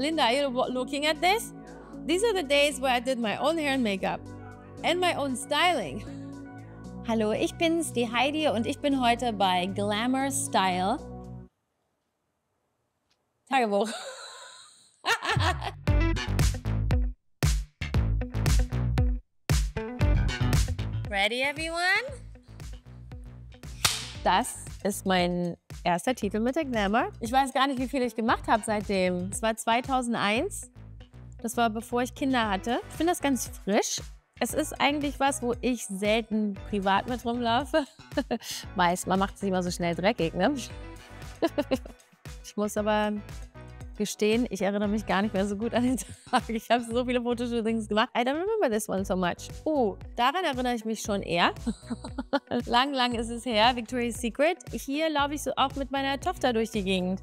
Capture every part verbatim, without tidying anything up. Linda, are you looking at this? These are the days where I did my own hair and makeup and my own styling. Hallo, ich bin's, die Heidi, und ich bin heute bei Glamour Style. Tagebuch. Ready, everyone? Das ist mein erster Titel mit der Glamour. Ich weiß gar nicht, wie viel ich gemacht habe seitdem. Es war zweitausendeins. Das war, bevor ich Kinder hatte. Ich finde das ganz frisch. Es ist eigentlich was, wo ich selten privat mit rumlaufe. Meist, man macht es immer so schnell dreckig, ne? Ich muss aber gestehen, ich erinnere mich gar nicht mehr so gut an den Tag. Ich habe so viele Fotoshootings gemacht. I don't remember this one so much. Oh, daran erinnere ich mich schon eher. Lang, lang ist es her, Victoria's Secret. Hier laufe ich so auch mit meiner Tochter durch die Gegend.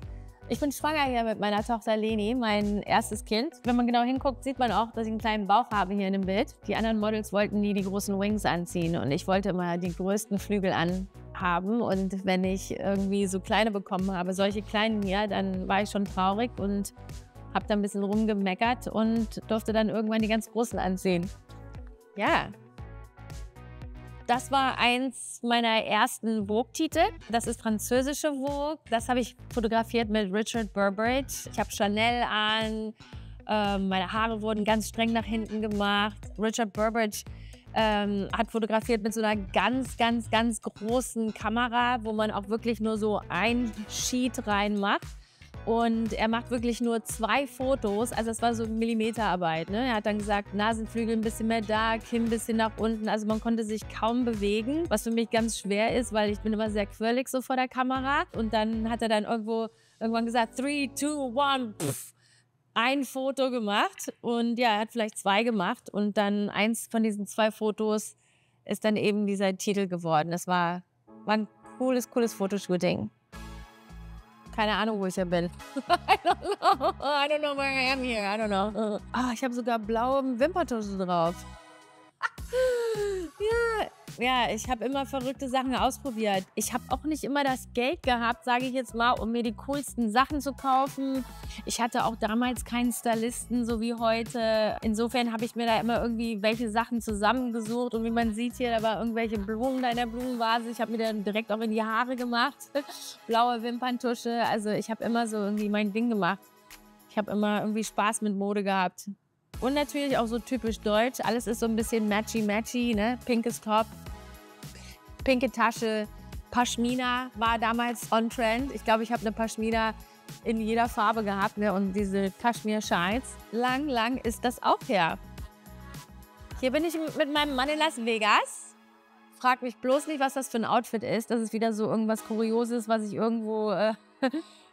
Ich bin schwanger hier mit meiner Tochter Leni, mein erstes Kind. Wenn man genau hinguckt, sieht man auch, dass ich einen kleinen Bauch habe hier in dem Bild. Die anderen Models wollten nie die großen Wings anziehen und ich wollte immer die größten Flügel anhaben. Und wenn ich irgendwie so kleine bekommen habe, solche kleinen hier, dann war ich schon traurig und habe da ein bisschen rumgemeckert und durfte dann irgendwann die ganz großen anziehen. Ja. Das war eins meiner ersten Vogue-Titel. Das ist französische Vogue. Das habe ich fotografiert mit Richard Burbridge. Ich habe Chanel an, ähm, meine Haare wurden ganz streng nach hinten gemacht. Richard Burbridge ähm, hat fotografiert mit so einer ganz, ganz, ganz großen Kamera, wo man auch wirklich nur so ein Sheet reinmacht. Und er macht wirklich nur zwei Fotos, also es war so Millimeterarbeit, ne? Er hat dann gesagt, Nasenflügel ein bisschen mehr da, Kinn ein bisschen nach unten. Also man konnte sich kaum bewegen, was für mich ganz schwer ist, weil ich bin immer sehr quirlig so vor der Kamera. Und dann hat er dann irgendwo irgendwann gesagt, three, two, one, pff, ein Foto gemacht. Und ja, er hat vielleicht zwei gemacht und dann eins von diesen zwei Fotos ist dann eben dieser Titel geworden. Das war, war ein cooles, cooles Fotoshooting. Keine Ahnung, wo ich hier bin. I don't know. I don't know where I am here. I don't know. Oh, ich habe sogar blauen Wimperntusche drauf. Ja, ja, ich habe immer verrückte Sachen ausprobiert. Ich habe auch nicht immer das Geld gehabt, sage ich jetzt mal, um mir die coolsten Sachen zu kaufen. Ich hatte auch damals keinen Stylisten, so wie heute. Insofern habe ich mir da immer irgendwie welche Sachen zusammengesucht. Und wie man sieht hier, da waren irgendwelche Blumen da in der Blumenvase. Ich habe mir dann direkt auch in die Haare gemacht. Blaue Wimperntusche. Also ich habe immer so irgendwie mein Ding gemacht. Ich habe immer irgendwie Spaß mit Mode gehabt. Und natürlich auch so typisch deutsch. Alles ist so ein bisschen matchy-matchy, ne? Pinkes Top, pinke Tasche. Pashmina war damals on trend. Ich glaube, ich habe eine Pashmina in jeder Farbe gehabt, ne? Und diese Kaschmir-Schals. Lang, lang ist das auch her. Hier bin ich mit meinem Mann in Las Vegas. Frag mich bloß nicht, was das für ein Outfit ist. Das ist wieder so irgendwas Kurioses, was ich irgendwo äh,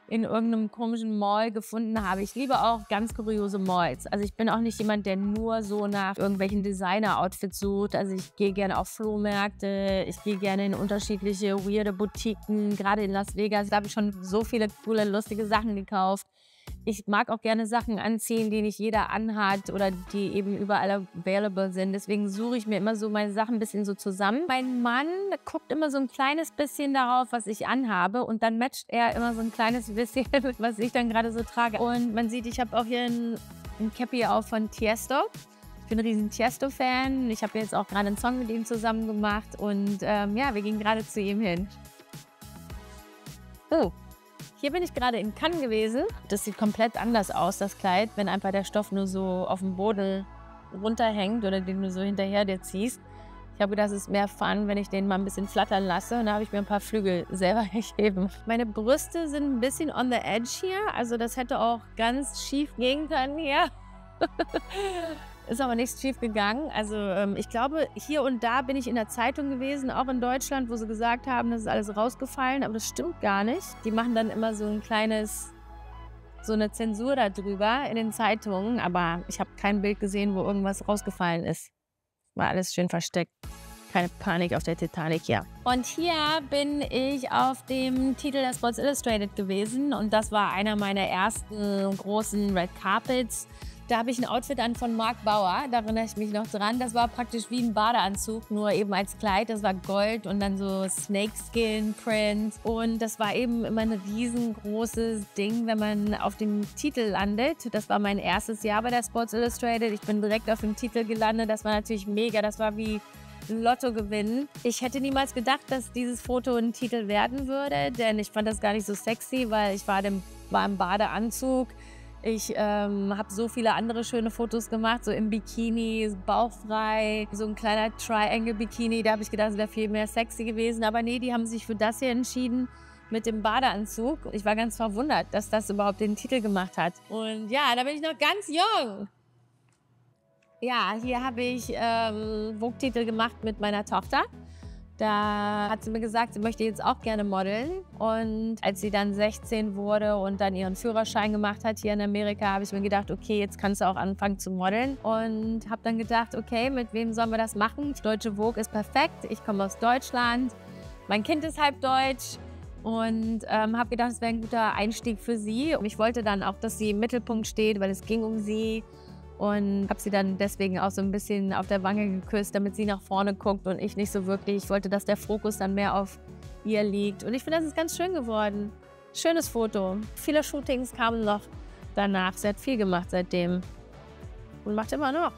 in irgendeinem komischen Mall gefunden habe. Ich liebe auch ganz kuriose Malls. Also ich bin auch nicht jemand, der nur so nach irgendwelchen Designer-Outfits sucht. Also ich gehe gerne auf Flohmärkte, ich gehe gerne in unterschiedliche weirde Boutiquen. Gerade in Las Vegas, da habe ich schon so viele coole, lustige Sachen gekauft. Ich mag auch gerne Sachen anziehen, die nicht jeder anhat oder die eben überall available sind. Deswegen suche ich mir immer so meine Sachen ein bisschen so zusammen. Mein Mann guckt immer so ein kleines bisschen darauf, was ich anhabe. Und dann matcht er immer so ein kleines bisschen, was ich dann gerade so trage. Und man sieht, ich habe auch hier ein, ein Cappy auf von Tiesto. Ich bin ein riesen Tiesto-Fan. Ich habe jetzt auch gerade einen Song mit ihm zusammen gemacht. Und ähm, ja, wir gehen gerade zu ihm hin. Oh. Hier bin ich gerade in Cannes gewesen. Das sieht komplett anders aus, das Kleid, wenn einfach der Stoff nur so auf dem Boden runterhängt oder den du so hinterher dir ziehst. Ich habe gedacht, es ist mehr Fun, wenn ich den mal ein bisschen flattern lasse. Und da habe ich mir ein paar Flügel selber gegeben. Meine Brüste sind ein bisschen on the edge hier. Also das hätte auch ganz schief gehen können hier. Ist aber nichts schief gegangen. Also ich glaube, hier und da bin ich in der Zeitung gewesen, auch in Deutschland, wo sie gesagt haben, das ist alles rausgefallen, aber das stimmt gar nicht. Die machen dann immer so ein kleines, so eine Zensur darüber in den Zeitungen, aber ich habe kein Bild gesehen, wo irgendwas rausgefallen ist. War alles schön versteckt. Keine Panik auf der Titanic, ja. Und hier bin ich auf dem Titel der Sports Illustrated gewesen und das war einer meiner ersten großen Red Carpets. Da habe ich ein Outfit an von Marc Bauer, da erinnere ich mich noch dran. Das war praktisch wie ein Badeanzug, nur eben als Kleid. Das war Gold und dann so Snakeskin-Print. Und das war eben immer ein riesengroßes Ding, wenn man auf dem Titel landet. Das war mein erstes Jahr bei der Sports Illustrated. Ich bin direkt auf dem Titel gelandet. Das war natürlich mega. Das war wie Lotto gewinnen. Ich hätte niemals gedacht, dass dieses Foto ein Titel werden würde, denn ich fand das gar nicht so sexy, weil ich war, dem, war im Badeanzug. Ich ähm, habe so viele andere schöne Fotos gemacht, so im Bikini, bauchfrei, so ein kleiner Triangle-Bikini. Da habe ich gedacht, es wäre viel mehr sexy gewesen. Aber nee, die haben sich für das hier entschieden mit dem Badeanzug. Ich war ganz verwundert, dass das überhaupt den Titel gemacht hat. Und ja, da bin ich noch ganz jung. Ja, hier habe ich ähm, Vogue-Titel gemacht mit meiner Tochter. Da hat sie mir gesagt, sie möchte jetzt auch gerne modeln. Und als sie dann sechzehn wurde und dann ihren Führerschein gemacht hat hier in Amerika, habe ich mir gedacht, okay, jetzt kannst du auch anfangen zu modeln. Und habe dann gedacht, okay, mit wem sollen wir das machen? Deutsche Vogue ist perfekt, ich komme aus Deutschland, mein Kind ist halb deutsch. Und ähm, habe gedacht, es wäre ein guter Einstieg für sie. Und ich wollte dann auch, dass sie im Mittelpunkt steht, weil es ging um sie. Und habe sie dann deswegen auch so ein bisschen auf der Wange geküsst, damit sie nach vorne guckt und ich nicht so wirklich. Ich wollte, dass der Fokus dann mehr auf ihr liegt. Und ich finde, das ist ganz schön geworden. Schönes Foto. Viele Shootings kamen noch danach. Sie hat viel gemacht seitdem. Und macht immer noch.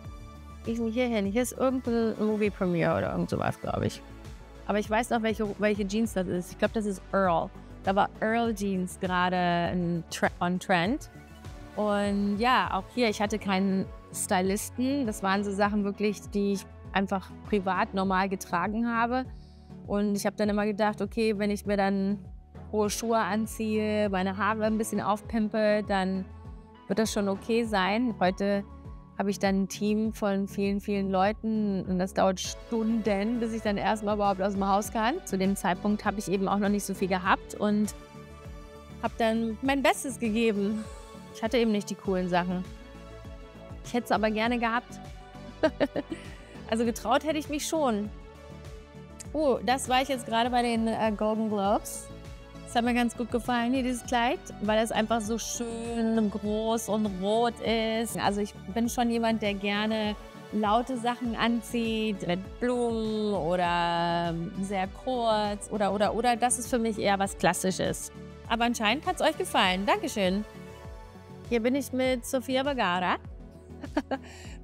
Ich bin hier hin. Hier ist irgendeine Movie Premiere oder irgend sowas, glaube ich. Aber ich weiß noch, welche, welche Jeans das ist. Ich glaube, das ist Earl. Da war Earl Jeans gerade on Trend. Und ja, auch hier, ich hatte keinen Stylisten. Das waren so Sachen wirklich, die ich einfach privat normal getragen habe. Und ich habe dann immer gedacht, okay, wenn ich mir dann hohe Schuhe anziehe, meine Haare ein bisschen aufpimpe, dann wird das schon okay sein. Heute habe ich dann ein Team von vielen, vielen Leuten und das dauert Stunden, bis ich dann erstmal überhaupt aus dem Haus kann. Zu dem Zeitpunkt habe ich eben auch noch nicht so viel gehabt und habe dann mein Bestes gegeben. Ich hatte eben nicht die coolen Sachen. Ich hätte es aber gerne gehabt. Also getraut hätte ich mich schon. Oh, das war ich jetzt gerade bei den äh, Golden Globes. Das hat mir ganz gut gefallen hier, dieses Kleid, weil es einfach so schön groß und rot ist. Also ich bin schon jemand, der gerne laute Sachen anzieht, mit Blumen oder sehr kurz oder, oder, oder. Das ist für mich eher was Klassisches. Aber anscheinend hat es euch gefallen. Dankeschön. Hier bin ich mit Sofia Vergara.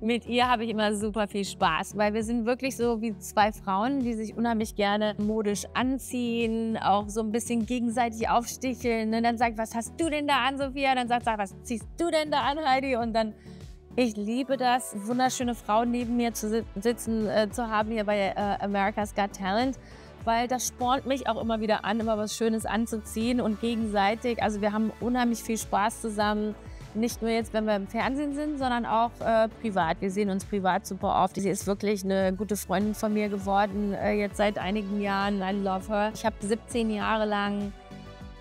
Mit ihr habe ich immer super viel Spaß, weil wir sind wirklich so wie zwei Frauen, die sich unheimlich gerne modisch anziehen, auch so ein bisschen gegenseitig aufsticheln. Und dann sagt, was hast du denn da an, Sofia? Und dann sagt, sag, was ziehst du denn da an, Heidi? Und dann, ich liebe das, wunderschöne Frauen neben mir zu sitzen äh, zu haben hier bei äh, America's Got Talent. Weil das spornt mich auch immer wieder an, immer was Schönes anzuziehen und gegenseitig. Also wir haben unheimlich viel Spaß zusammen. Nicht nur jetzt, wenn wir im Fernsehen sind, sondern auch äh, privat. Wir sehen uns privat super oft. Sie ist wirklich eine gute Freundin von mir geworden, äh, jetzt seit einigen Jahren. I love her. Ich habe siebzehn Jahre lang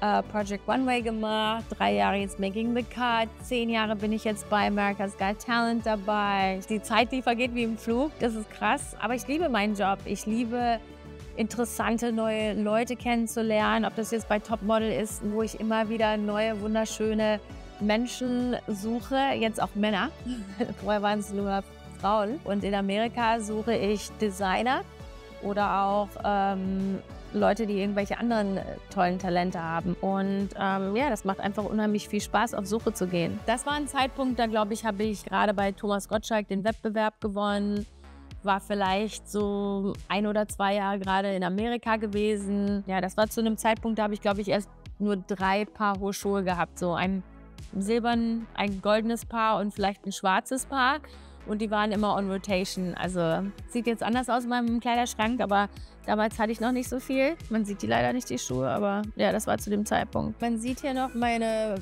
äh, Project One Way gemacht, drei Jahre jetzt Making the Cut, zehn Jahre bin ich jetzt bei America's Got Talent dabei. Die Zeit, die vergeht wie im Flug, das ist krass. Aber ich liebe meinen Job. Ich liebe interessante neue Leute kennenzulernen, ob das jetzt bei Topmodel ist, wo ich immer wieder neue, wunderschöne Menschen suche, jetzt auch Männer, vorher waren es nur Frauen. Und in Amerika suche ich Designer oder auch ähm, Leute, die irgendwelche anderen tollen Talente haben. Und ähm, ja, das macht einfach unheimlich viel Spaß, auf Suche zu gehen. Das war ein Zeitpunkt, da glaube ich, habe ich gerade bei Thomas Gottschalk den Wettbewerb gewonnen. War vielleicht so ein oder zwei Jahre gerade in Amerika gewesen. Ja, das war zu einem Zeitpunkt, da habe ich, glaube ich, erst nur drei Paar hohe Schuhe gehabt. So ein silbernes, ein goldenes Paar und vielleicht ein schwarzes Paar. Und die waren immer on rotation. Also sieht jetzt anders aus in meinem Kleiderschrank, aber damals hatte ich noch nicht so viel. Man sieht die leider nicht, die Schuhe, aber ja, das war zu dem Zeitpunkt. Man sieht hier noch meine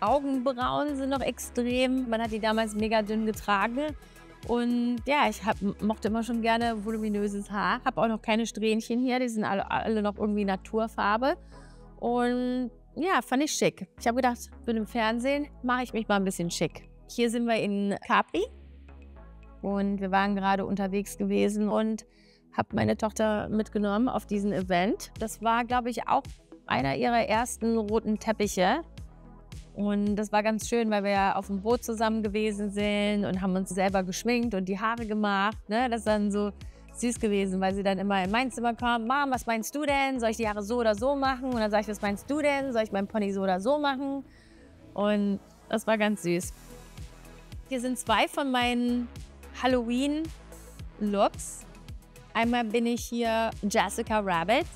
Augenbrauen sind noch extrem. Man hat die damals mega dünn getragen. Und ja, ich hab, mochte immer schon gerne voluminöses Haar. Habe auch noch keine Strähnchen hier, die sind alle, alle noch irgendwie Naturfarbe. Und ja, fand ich schick. Ich habe gedacht, mit dem Fernsehen mache ich mich mal ein bisschen schick. Hier sind wir in Capri und wir waren gerade unterwegs gewesen und habe meine Tochter mitgenommen auf diesen Event. Das war, glaube ich, auch einer ihrer ersten roten Teppiche. Und das war ganz schön, weil wir ja auf dem Boot zusammen gewesen sind und haben uns selber geschminkt und die Haare gemacht. Ne? Das ist dann so süß gewesen, weil sie dann immer in mein Zimmer kam. Mom, was meinst du denn? Soll ich die Haare so oder so machen? Und dann sage ich, was meinst du denn? Soll ich meinen Pony so oder so machen? Und das war ganz süß. Hier sind zwei von meinen Halloween-Looks. Einmal bin ich hier Jessica Rabbit.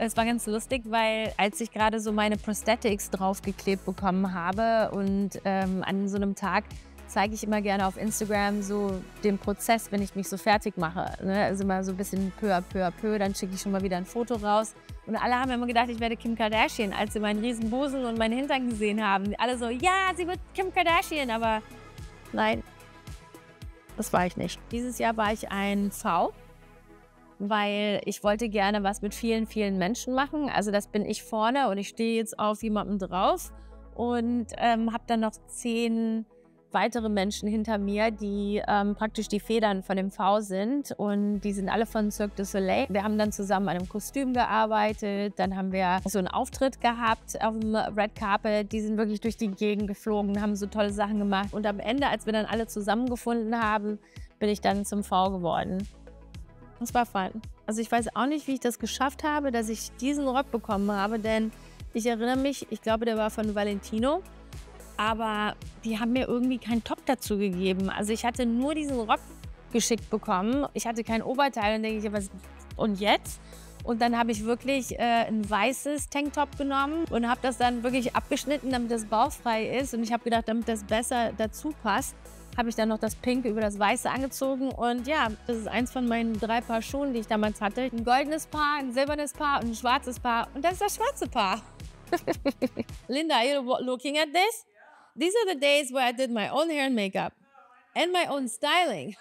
Es war ganz lustig, weil als ich gerade so meine Prosthetics draufgeklebt bekommen habe und ähm, an so einem Tag zeige ich immer gerne auf Instagram so den Prozess, wenn ich mich so fertig mache. Ne? Also mal so ein bisschen peu à peu à peu, dann schicke ich schon mal wieder ein Foto raus. Und alle haben immer gedacht, ich werde Kim Kardashian, als sie meinen riesen Busen und meinen Hintern gesehen haben. Alle so, ja, sie wird Kim Kardashian, aber nein, das war ich nicht. Dieses Jahr war ich ein V, weil ich wollte gerne was mit vielen, vielen Menschen machen. Also das bin ich vorne und ich stehe jetzt auf jemandem drauf und ähm, habe dann noch zehn weitere Menschen hinter mir, die ähm, praktisch die Federn von dem V sind. Und die sind alle von Cirque du Soleil. Wir haben dann zusammen an einem Kostüm gearbeitet. Dann haben wir so einen Auftritt gehabt auf dem Red Carpet. Die sind wirklich durch die Gegend geflogen, haben so tolle Sachen gemacht. Und am Ende, als wir dann alle zusammengefunden haben, bin ich dann zum V geworden. Das war fun. Also ich weiß auch nicht, wie ich das geschafft habe, dass ich diesen Rock bekommen habe, denn ich erinnere mich, ich glaube, der war von Valentino. Aber die haben mir irgendwie keinen Top dazu gegeben. Also ich hatte nur diesen Rock geschickt bekommen. Ich hatte kein Oberteil und denke ich, was und jetzt? Und dann habe ich wirklich äh, ein weißes Tanktop genommen und habe das dann wirklich abgeschnitten, damit das bauchfrei ist. Und ich habe gedacht, damit das besser dazu passt, habe ich dann noch das Pink über das Weiße angezogen. Und ja, das ist eins von meinen drei Paar Schuhen, die ich damals hatte. Ein goldenes Paar, ein silbernes Paar und ein schwarzes Paar. Und das ist das schwarze Paar. Linda, are you looking at this? These are the days where I did my own hair and makeup and my own styling.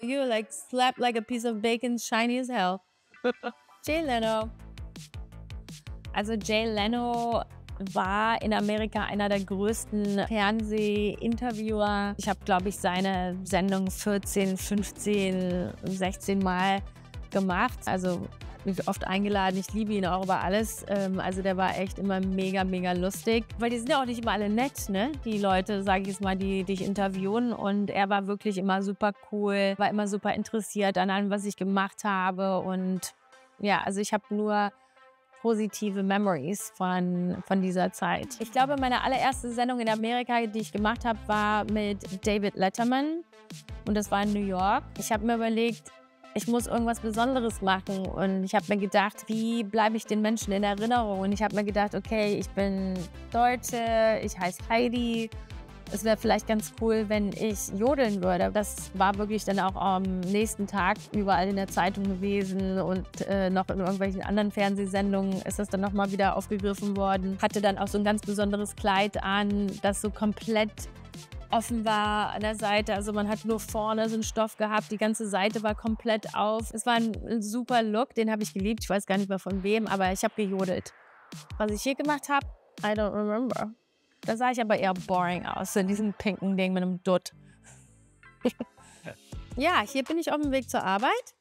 You like slapped like a piece of bacon, shiny as hell. Jay Leno. Also Jay Leno war in Amerika einer der größten Fernsehinterviewer. Ich habe, glaube ich, seine Sendung vierzehn, fünfzehn, sechzehn Mal gemacht. Also mich oft eingeladen, ich liebe ihn auch über alles. Also der war echt immer mega, mega lustig. Weil die sind ja auch nicht immer alle nett, ne? Die Leute, sage ich jetzt mal, die dich interviewen. Und er war wirklich immer super cool, war immer super interessiert an allem, was ich gemacht habe. Und ja, also ich habe nur positive Memories von, von dieser Zeit. Ich glaube, meine allererste Sendung in Amerika, die ich gemacht habe, war mit David Letterman. Und das war in New York. Ich habe mir überlegt, ich muss irgendwas Besonderes machen und ich habe mir gedacht, wie bleibe ich den Menschen in Erinnerung? Und ich habe mir gedacht, okay, ich bin Deutsche, ich heiße Heidi. Es wäre vielleicht ganz cool, wenn ich jodeln würde. Das war wirklich dann auch am nächsten Tag überall in der Zeitung gewesen und äh, noch in irgendwelchen anderen Fernsehsendungen ist das dann nochmal wieder aufgegriffen worden. Hatte dann auch so ein ganz besonderes Kleid an, das so komplett offen war an der Seite, also man hat nur vorne so einen Stoff gehabt, die ganze Seite war komplett auf. Es war ein super Look, den habe ich geliebt, ich weiß gar nicht mehr von wem, aber ich habe gejodelt. Was ich hier gemacht habe, I don't remember. Da sah ich aber eher boring aus, in diesem pinken Ding mit einem Dutt. Ja, hier bin ich auf dem Weg zur Arbeit.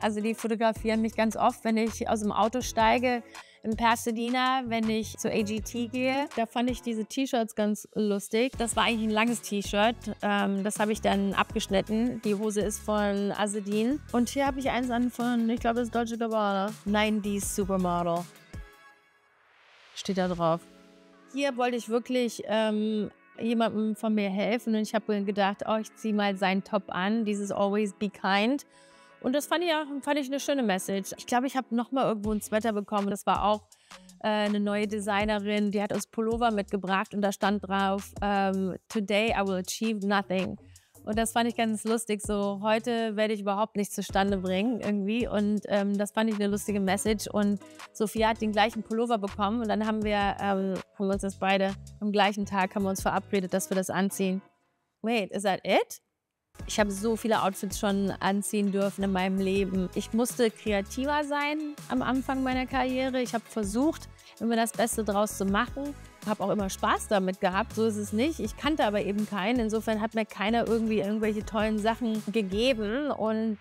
Also die fotografieren mich ganz oft, wenn ich aus dem Auto steige, in Pasadena, wenn ich zu A G T gehe. Da fand ich diese T-Shirts ganz lustig. Das war eigentlich ein langes T-Shirt. Ähm, das habe ich dann abgeschnitten. Die Hose ist von Azedin. Und hier habe ich eins an von, ich glaube, das ist Deutsche Gabbana. neunziger Supermodel. Steht da drauf. Hier wollte ich wirklich ähm, jemandem von mir helfen. Und ich habe gedacht, oh, ich ziehe mal seinen Top an. Dieses Always Be Kind. Und das fand ich, auch, fand ich eine schöne Message. Ich glaube, ich habe noch mal irgendwo ein Sweater bekommen. Das war auch äh, eine neue Designerin, die hat uns Pullover mitgebracht. Und da stand drauf, ähm, today I will achieve nothing. Und das fand ich ganz lustig. So, heute werde ich überhaupt nichts zustande bringen irgendwie. Und ähm, das fand ich eine lustige Message. Und Sofia hat den gleichen Pullover bekommen. Und dann haben wir, ähm, haben wir uns das beide am gleichen Tag haben wir uns verabredet, dass wir das anziehen. Wait, is that it? Ich habe so viele Outfits schon anziehen dürfen in meinem Leben. Ich musste kreativer sein am Anfang meiner Karriere. Ich habe versucht, immer das Beste draus zu machen. Ich habe auch immer Spaß damit gehabt, so ist es nicht. Ich kannte aber eben keinen. Insofern hat mir keiner irgendwie irgendwelche tollen Sachen gegeben. Und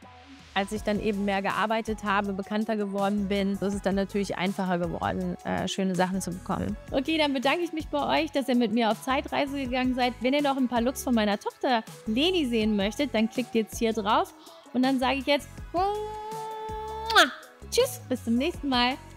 Als ich dann eben mehr gearbeitet habe, bekannter geworden bin, ist es dann natürlich einfacher geworden, äh, schöne Sachen zu bekommen. Okay, dann bedanke ich mich bei euch, dass ihr mit mir auf Zeitreise gegangen seid. Wenn ihr noch ein paar Looks von meiner Tochter Leni sehen möchtet, dann klickt jetzt hier drauf. Und dann sage ich jetzt Tschüss, bis zum nächsten Mal.